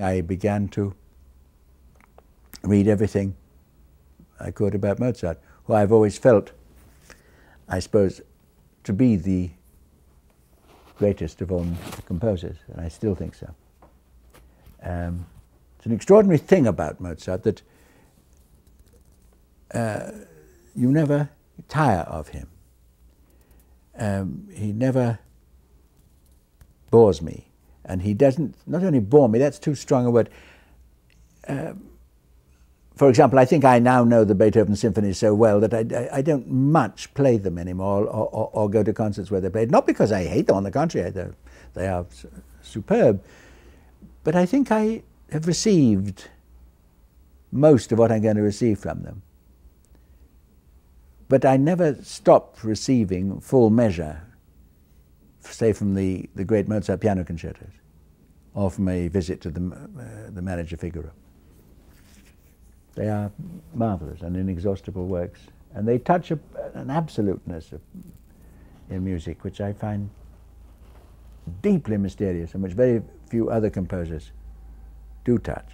I began to read everything I could about Mozart, who I've always felt, I suppose, to be the greatest of all composers, and I still think so. It's an extraordinary thing about Mozart that you never tire of him. He never bores me, and he doesn't, not only bore me, that's too strong a word. For example, I think I now know the Beethoven symphonies so well that I don't much play them anymore or go to concerts where they're played. Not because I hate them, on the contrary, they are superb. But I think I have received most of what I'm going to receive from them. But I never stop receiving full measure, say from the great Mozart piano concertos or from a visit to the manager Figaro. They are marvelous and inexhaustible works, and they touch an absoluteness in music which I find deeply mysterious and which very few other composers do touch.